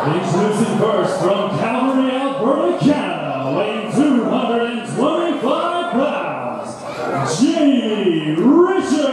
Introducing first from Calgary, Alberta, Canada, weighing 225 pounds, Jamie Richards.